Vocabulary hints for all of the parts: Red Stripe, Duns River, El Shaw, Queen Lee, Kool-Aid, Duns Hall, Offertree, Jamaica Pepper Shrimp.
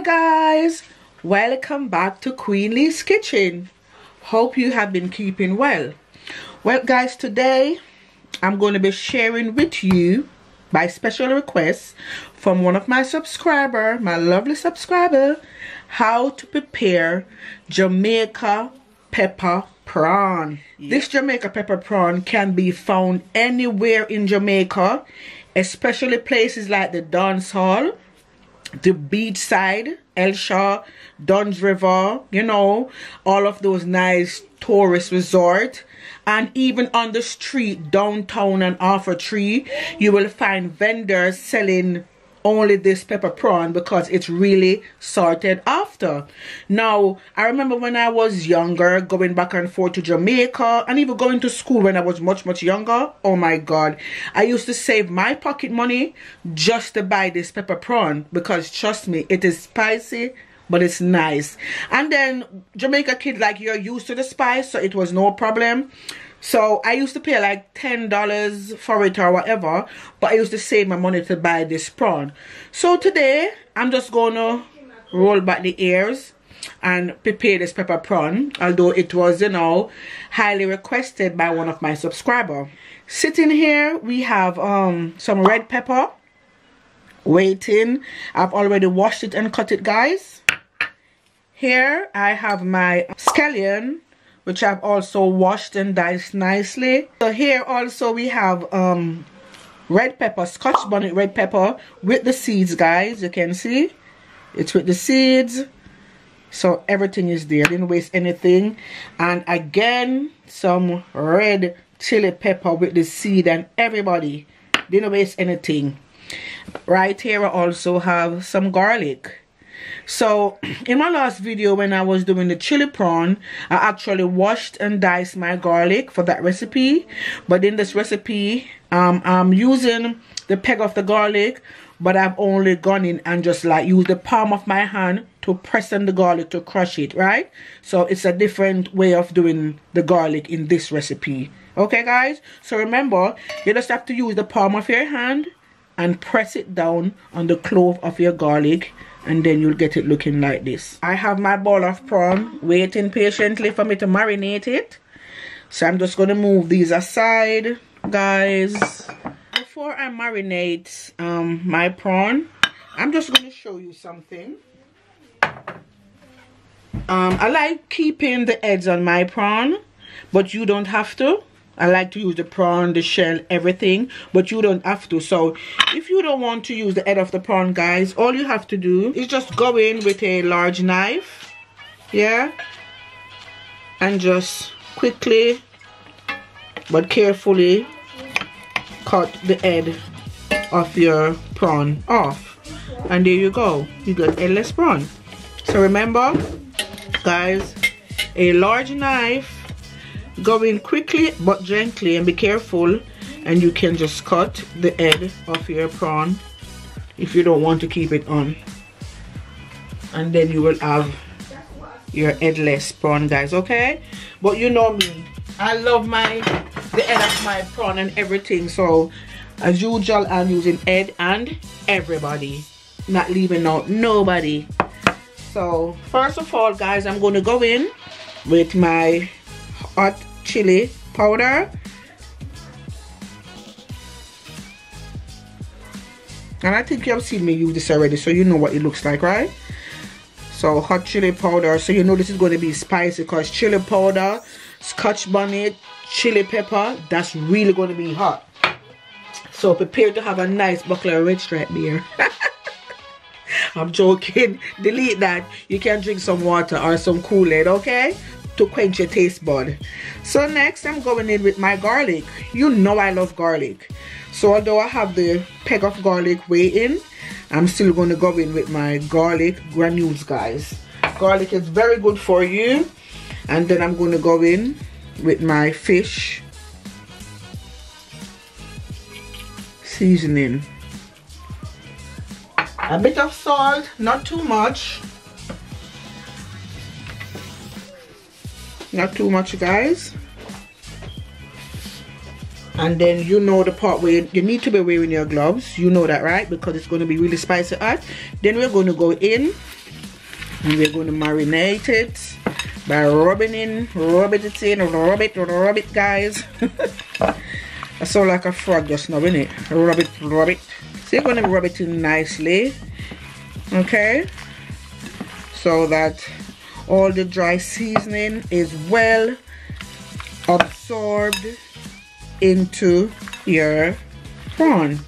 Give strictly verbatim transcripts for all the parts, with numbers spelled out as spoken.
Hi guys, welcome back to Queen Lee's Kitchen. Hope you have been keeping well. Well guys, today I'm going to be sharing with you, by special request from one of my subscribers, my lovely subscriber, how to prepare Jamaica pepper prawn. Yeah. This Jamaica pepper prawn can be found anywhere in Jamaica, especially places like the Duns Hall, the beachside, El Shaw, Duns River, you know, all of those nice tourist resorts. And even on the street, downtown and Offertree, you will find vendors selling only this pepper prawn because it's really sorted after. Now, I remember when I was younger, going back and forth to Jamaica and even going to school when I was much, much younger. Oh my God. I used to save my pocket money just to buy this pepper prawn because, trust me, it is spicy, but it's nice. And then, Jamaica kid, like, you're used to the spice, so it was no problem. So I used to pay like ten dollars for it or whatever, but I used to save my money to buy this prawn. So today, I'm just going to roll back the ears and prepare this pepper prawn, although it was, you know, highly requested by one of my subscribers. Sitting here, we have um, some red pepper waiting. I've already washed it and cut it, guys. Here, I have my scallion, which I've also washed and diced nicely. So here also we have um, red pepper, Scotch bonnet red pepper with the seeds, guys. You can see it's with the seeds. So everything is there. I didn't waste anything. And again, some red chili pepper with the seed and everybody. Didn't waste anything. Right here I also have some garlic. So in my last video when I was doing the chili prawn, I actually washed and diced my garlic for that recipe, but in this recipe um, I'm using the peg of the garlic, but I've only gone in and just like used the palm of my hand to press on the garlic to crush it, right? So it's a different way of doing the garlic in this recipe. Okay guys, so remember, you just have to use the palm of your hand and press it down on the clove of your garlic, and then you'll get it looking like this. I have my bowl of prawn waiting patiently for me to marinate it. So I'm just going to move these aside, guys. Before I marinate um, my prawn, I'm just going to show you something. Um, I like keeping the heads on my prawn, but you don't have to. I like to use the prawn, the shell, everything, but you don't have to. So if you don't want to use the head of the prawn, guys, all you have to do is just go in with a large knife, yeah, and just quickly but carefully cut the head of your prawn off. And there you go, you got headless prawn. So remember, guys, a large knife, go in quickly but gently and be careful, and you can just cut the head of your prawn if you don't want to keep it on, and then you will have your headless prawn, guys. Okay, but you know me, I love my the head of my prawn and everything, so as usual I'm using head and everybody, not leaving out nobody. So first of all, guys, I'm going to go in with my hot chili powder, and I think you have seen me use this already, so you know what it looks like, right? So hot chili powder, so you know this is going to be spicy because chili powder, Scotch bonnet, chili pepper, that's really going to be hot. So prepare to have a nice buckler of Red Stripe beer. I'm joking, delete that. You can drink some water or some Kool-Aid, okay, to quench your taste bud. So next I'm going in with my garlic. You know I love garlic, so although I have the peg of garlic way in, I'm still going to go in with my garlic granules, guys. Garlic is very good for you. And then I'm going to go in with my fish seasoning, a bit of salt, not too much. Not too much, guys. And then you know the part where you need to be wearing your gloves. You know that, right? Because it's going to be really spicy hot. Then we're going to go in and we're going to marinate it by rubbing in, rubbing it in, rub it, rub it, guys. I sound like a frog just now, innit? Rub it, rub it. So you're going to rub it in nicely, okay? So that all the dry seasoning is well absorbed into your prawn.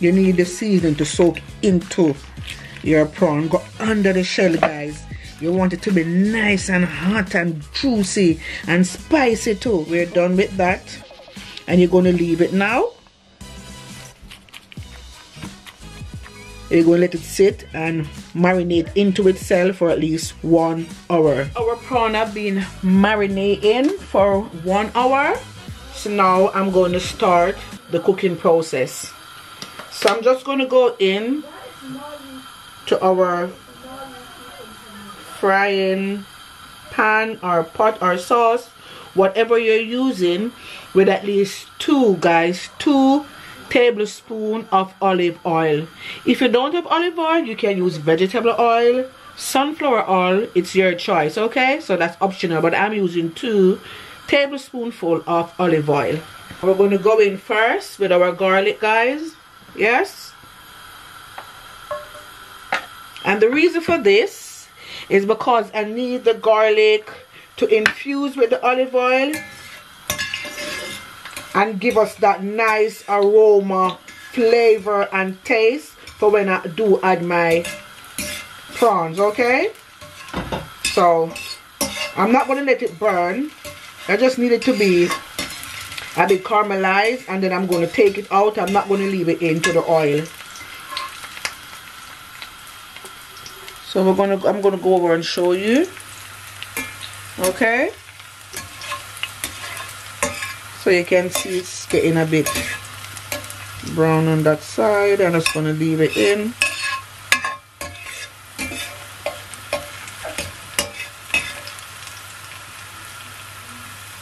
You need the seasoning to soak into your prawn. Go under the shell, guys. You want it to be nice and hot and juicy and spicy too. We're done with that, and you're going to leave it now. You're going to let it sit and marinate into itself for at least one hour. Our prawn have been marinating for one hour. So now I'm going to start the cooking process. So I'm just going to go in to our frying pan or pot or sauce, whatever you're using, with at least two, guys, two tablespoons of olive oil. If you don't have olive oil, you can use vegetable oil, sunflower oil, it's your choice, okay? So that's optional, but I'm using two tablespoonful of olive oil. We're going to go in first with our garlic, guys, yes? And the reason for this is because I need the garlic to infuse with the olive oil and give us that nice aroma, flavor and taste for when I do add my prawns, okay? So I'm not going to let it burn. I just need it to be a bit caramelized, and then I'm going to take it out. I'm not going to leave it into the oil. So we're gonna, I'm gonna go over and show you, okay? So you can see it's getting a bit brown on that side. I'm just gonna leave it in.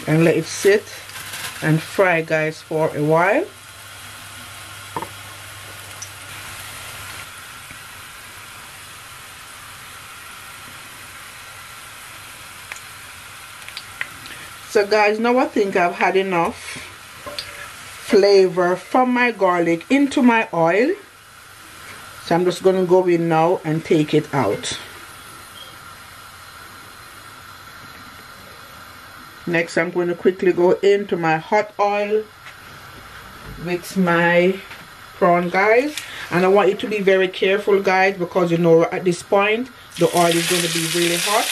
And let it sit and fry, guys, for a while. So guys, now I think I've had enough flavor from my garlic into my oil. So I'm just going to go in now and take it out. Next, I'm going to quickly go into my hot oil with my prawn, guys. And I want you to be very careful, guys, because you know at this point the oil is going to be really hot.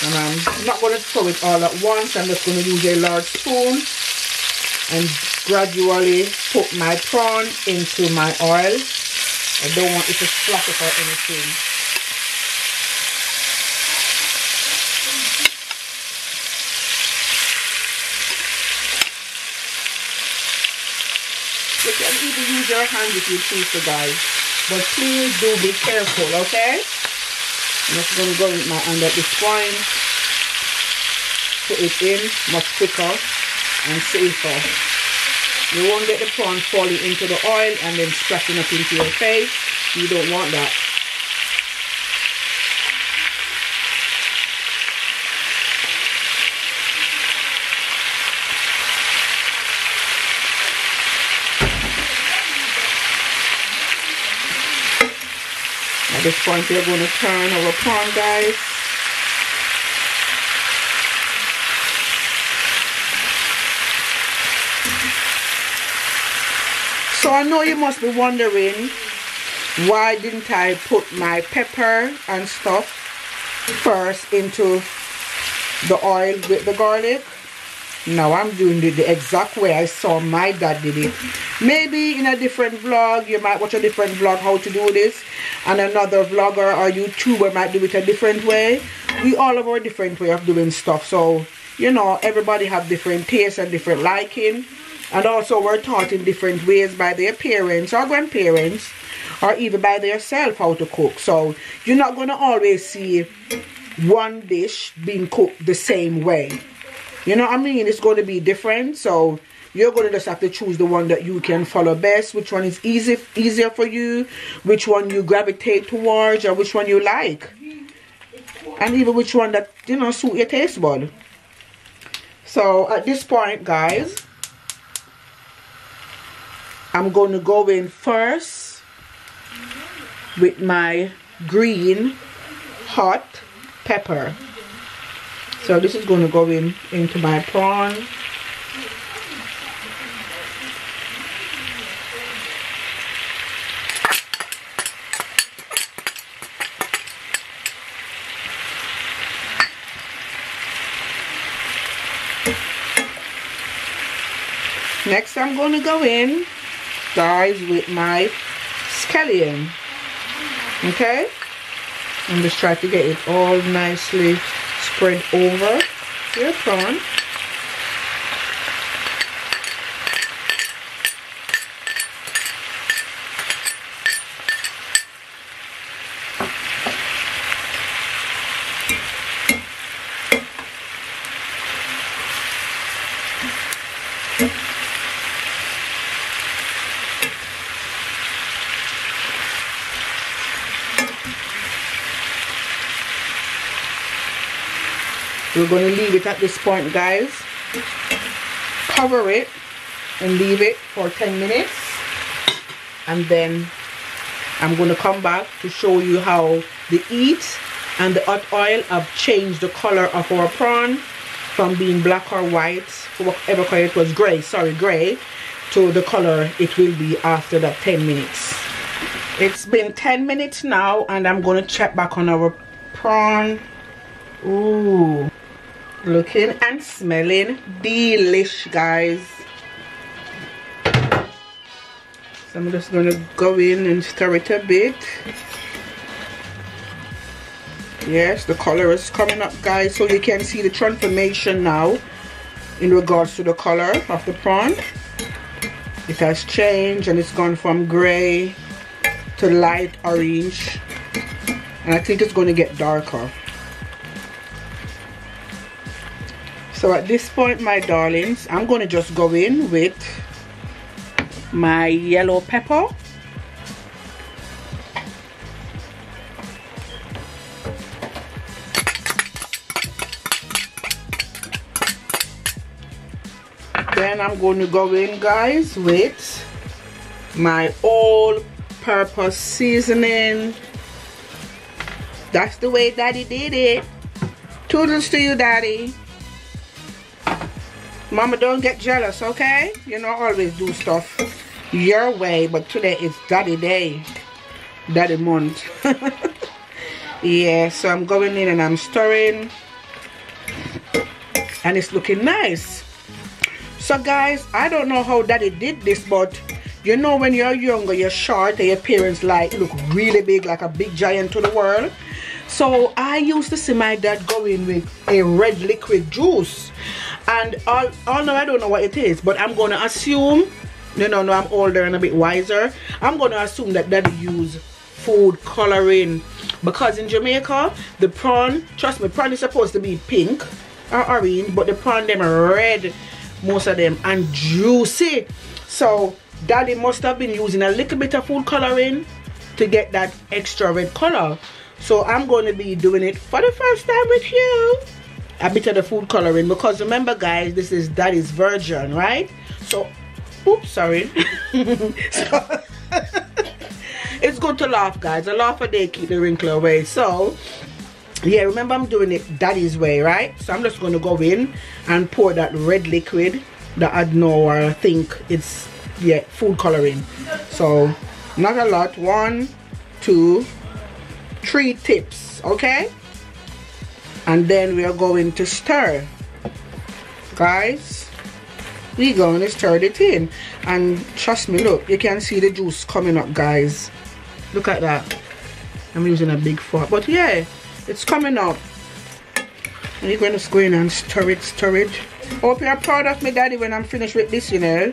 And I'm not going to throw it all at once. I'm just going to use a large spoon and gradually put my prawn into my oil. I don't want it to splatter or anything. You can even use your hand if you choose to, guys. But please do be careful, okay? I'm just going to go with my hand at this point, put it in much quicker and safer. You won't get the prawn falling into the oil and then splashing up into your face. You don't want that. At this point, we're going to turn our prawn, guys. So I know you must be wondering why didn't I put my pepper and stuff first into the oil with the garlic. No, I'm doing it the exact way I saw my dad did it. Maybe in a different vlog, you might watch a different vlog how to do this, and another vlogger or YouTuber might do it a different way. We all have our different way of doing stuff, so you know everybody have different tastes and different liking, and also we're taught in different ways by their parents or grandparents, or even by themselves how to cook. So you're not gonna always see one dish being cooked the same way. You know what I mean? It's going to be different. So you're going to just have to choose the one that you can follow best, which one is easy, easier for you, which one you gravitate towards, or which one you like, and even which one that, you know, suit your taste bud. So at this point, guys, I'm going to go in first with my green hot pepper. So this is going to go in into my prawn. Next, I'm going to go in, guys, with my scallion. Okay, I'm just trying to get it all nicely spread over your prawn. We're going to leave it at this point, guys. Cover it and leave it for ten minutes, and then I'm going to come back to show you how the heat and the hot oil have changed the color of our prawn from being black or white, whatever color it was, gray, sorry, gray, to the color it will be after that ten minutes. It's been ten minutes now, and I'm going to check back on our prawn. Ooh, looking and smelling delish, guys. So I'm just gonna go in and stir it a bit. Yes, the color is coming up, guys, so you can see the transformation now in regards to the color of the prawn. It has changed, and it's gone from gray to light orange, and I think it's going to get darker. So at this point, my darlings, I'm going to just go in with my yellow pepper. Then I'm going to go in, guys, with my all-purpose seasoning. That's the way Daddy did it. Toodles to you, Daddy. Mama, don't get jealous, okay? You know, always do stuff your way, but today is Daddy Day, Daddy Month. Yeah, so I'm going in and I'm stirring, and it's looking nice. So, guys, I don't know how Daddy did this, but you know, when you're younger, you're short, and your parents like look really big, like a big giant to the world. So I used to see my dad go in with a red liquid juice. And all, although I don't know what it is, but I'm going to assume, no, no, no, I'm older and a bit wiser. I'm going to assume that Daddy used food coloring. Because in Jamaica, the prawn, trust me, prawn is supposed to be pink or orange, but the prawn, them are red, most of them, and juicy. So Daddy must have been using a little bit of food coloring to get that extra red color. So I'm going to be doing it for the first time with you. A bit of the food coloring, because remember, guys, this is Daddy's version, right? So, oops, sorry. So, it's good to laugh, guys. A laugh a day keep the wrinkle away. So, yeah, remember, I'm doing it Daddy's way, right? So I'm just going to go in and pour that red liquid that I know I think it's, yeah, food coloring. So, not a lot. One, two, three tips, okay? And then we are going to stir. Guys, we're going to stir it in. And trust me, look, you can see the juice coming up, guys. Look at that. I'm using a big fork. But yeah, it's coming up. And you're going to go in and stir it, stir it. Hope you're proud of me, Daddy, when I'm finished with this, you know.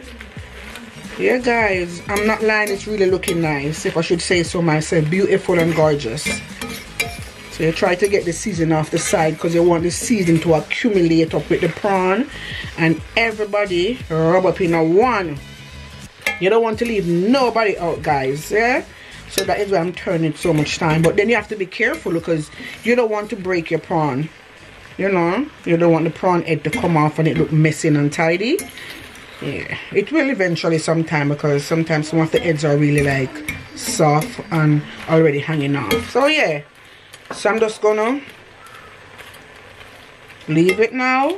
Yeah, guys, I'm not lying. It's really looking nice, if I should say so myself. Beautiful and gorgeous. So you try to get the season off the side because you want the season to accumulate up with the prawn, and everybody rub up in a one. You don't want to leave nobody out, guys, yeah? So that is why I'm turning so much time. But then you have to be careful because you don't want to break your prawn. You know, you don't want the prawn head to come off and it look messy and untidy. Yeah, it will eventually sometime, because sometimes some of the heads are really like soft and already hanging off. So yeah, so I'm just gonna leave it now.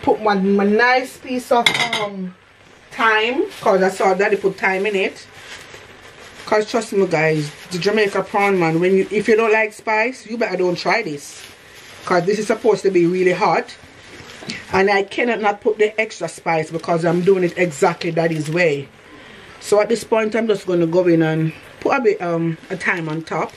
Put my, my nice piece of um thyme, because I saw daddy put thyme in it. Because trust me guys, the Jamaica prawn, man, when you, if you don't like spice, you better don't try this, because this is supposed to be really hot, and I cannot not put the extra spice because I'm doing it exactly daddy's way. So at this point I'm just going to go in and put a bit um a thyme on top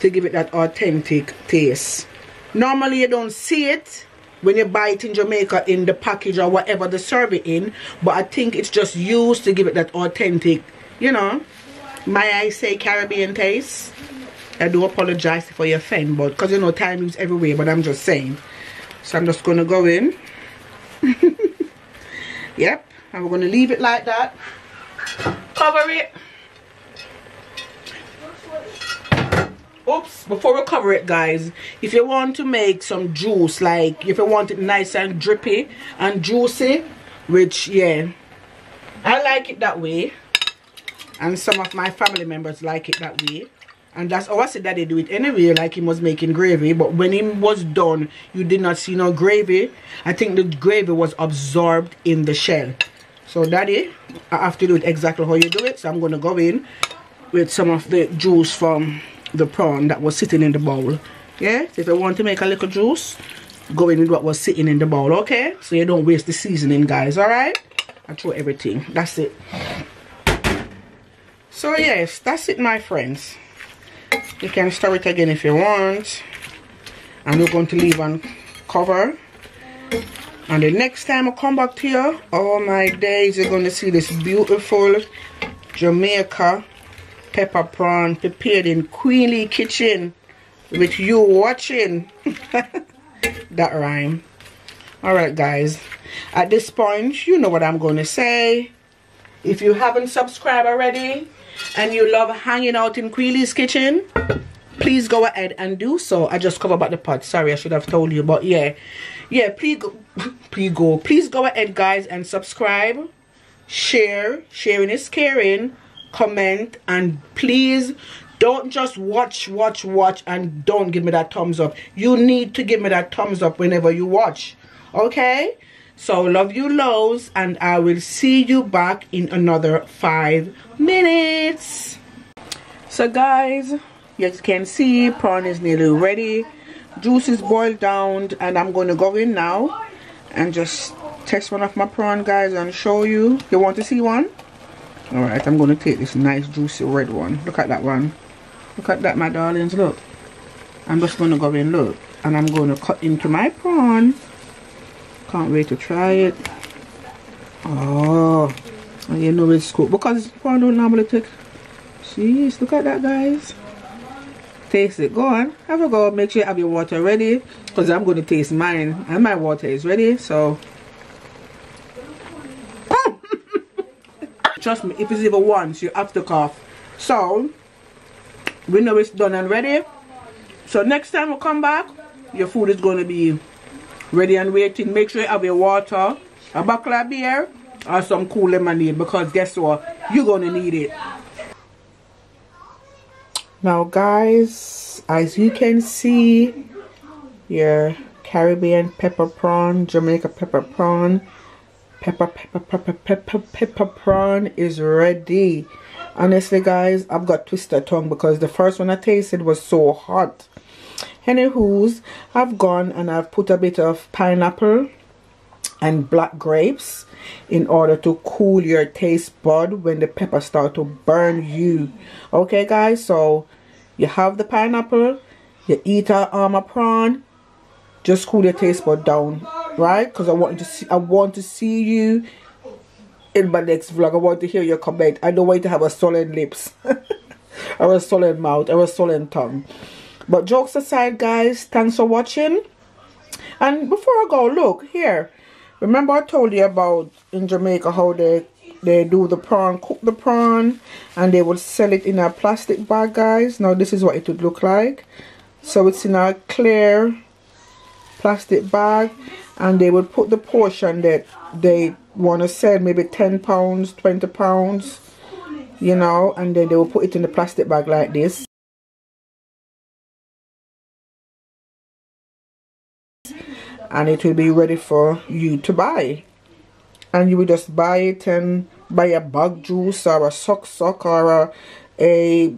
to give it that authentic taste. Normally you don't see it when you buy it in Jamaica in the package or whatever they serve it in, but I think it's just used to give it that authentic, you know, may I say, Caribbean taste. I do apologize for your offend, but because you know thyme is everywhere, but I'm just saying. So I'm just gonna go in. Yep, and we're gonna leave it like that. Cover it. Oops, before we cover it guys, if you want to make some juice, like if you want it nice and drippy and juicy, which yeah, I like it that way, and some of my family members like it that way, and that's how I said that they do it anyway. Like he was making gravy, but when he was done, you did not see no gravy. I think the gravy was absorbed in the shell. So daddy, I have to do it exactly how you do it. So I'm gonna go in with some of the juice from the prawn that was sitting in the bowl. Yeah, so if you want to make a little juice, go in with what was sitting in the bowl. Okay, so you don't waste the seasoning guys, all right? I throw everything, that's it. So yes, that's it my friends. You can stir it again if you want, and we're going to leave and cover, and the next time I come back to you, all my days you're going to see this beautiful Jamaica pepper prawn prepared in Queen Lee kitchen with you watching. That rhyme. Alright guys, at this point you know what I'm gonna say. If you haven't subscribed already and you love hanging out in Queen Lee's kitchen, please go ahead and do so. I just covered back the pot, sorry, I should have told you, but yeah, yeah, please go, please go please go ahead guys and subscribe, share, sharing is caring, comment, and please don't just watch watch watch and don't give me that thumbs up. You need to give me that thumbs up whenever you watch, okay? So love you loads, and I will see you back in another five minutes. So guys, you can see prawn is nearly ready, juice is boiled down, and I'm going to go in now and just test one of my prawn guys and show you. You want to see one? Alright, I'm going to take this nice juicy red one. Look at that one. Look at that, my darlings. Look. I'm just going to go in, look. And I'm going to cut into my prawn. Can't wait to try it. Oh. And you know it's cooked, because prawn don't normally take... Jeez, look at that, guys. Taste it. Go on. Have a go. Make sure you have your water ready, because I'm going to taste mine. And my water is ready, so... Trust me, if it's even once, you have to cough. So, we know it's done and ready. So next time we come back, your food is going to be ready and waiting. Make sure you have your water, a bottle of beer, or some cool lemonade, because guess what? You're going to need it. Now guys, as you can see, your Caribbean pepper prawn, Jamaica pepper prawn, Pepper, pepper, pepper, pepper, pepper prawn is ready. Honestly, guys, I've got twisted tongue because the first one I tasted was so hot. Anywho's, I've gone and I've put a bit of pineapple and black grapes in order to cool your taste bud when the pepper starts to burn you. Okay, guys, so you have the pineapple, you eat a, um, a prawn, just cool your taste bud down. Right, because I want to see, I want to see you in my next vlog. I want to hear your comment. I don't want you to have a solid lips. or a solid mouth or a solid tongue. But jokes aside, guys, thanks for watching. And before I go, look here, remember I told you about in Jamaica how they they do the prawn, cook the prawn, and they would sell it in a plastic bag, guys. Now this is what it would look like. So it's in a clear plastic bag, and they would put the portion that they want to sell, maybe ten pounds, twenty pounds, you know, and then they will put it in the plastic bag like this. And it will be ready for you to buy, and you will just buy it and buy a bug juice or a sock sock or a, a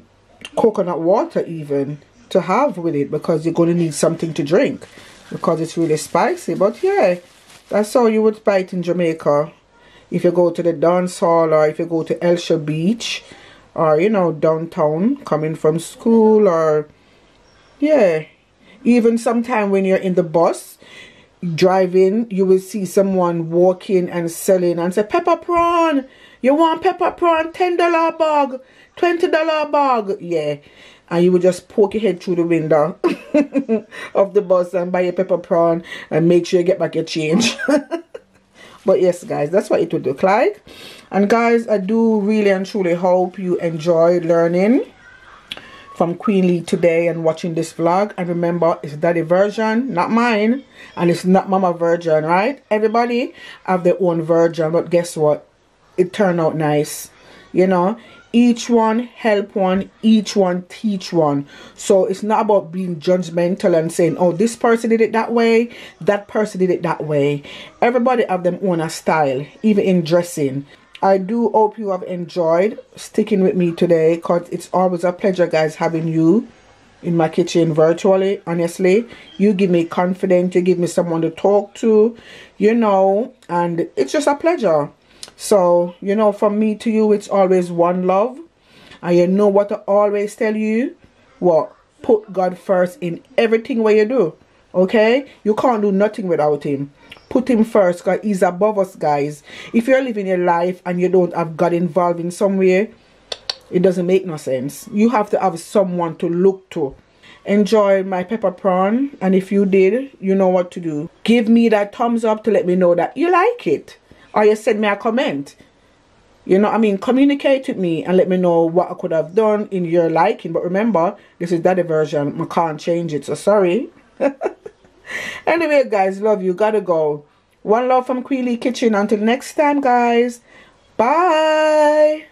coconut water even to have with it, because you're going to need something to drink because it's really spicy. But yeah, that's how you would buy it in Jamaica. If you go to the dance hall, or if you go to El Shaw Beach, or you know, downtown coming from school, or yeah, even sometime when you're in the bus driving, you will see someone walking and selling and say, pepper prawn, you want pepper prawn, ten dollar bag, twenty dollar bag, yeah, and you will just poke your head through the window of the bus and buy your pepper prawn and make sure you get back your change. But yes, guys, that's what it would look like. And guys, I do really and truly hope you enjoyed learning from Queen Lee today and watching this vlog. And remember, it's daddy version, not mine, and it's not mama version, right? Everybody have their own version, but guess what, it turned out nice, you know. Each one help one, each one teach one. So it's not about being judgmental and saying, oh, this person did it that way, that person did it that way. Everybody have their own style, even in dressing. I do hope you have enjoyed sticking with me today, because it's always a pleasure, guys, having you in my kitchen virtually. Honestly, you give me confidence, you give me someone to talk to, you know, and it's just a pleasure. So, you know, from me to you, it's always one love. And you know what I always tell you? What? Put God first in everything where you do, okay? You can't do nothing without him. Put him first, because he's above us, guys. If you're living your life and you don't have God involved in some way, it doesn't make no sense. You have to have someone to look to. Enjoy my pepper prawn, and if you did, you know what to do. Give me that thumbs up to let me know that you like it, or you send me a comment. You know what I mean? Communicate with me and let me know what I could have done in your liking. But remember, this is daddy version. I can't change it, so sorry. Anyway, guys, love you, gotta go. One love from Queen Lee Kitchen. Until next time, guys, bye.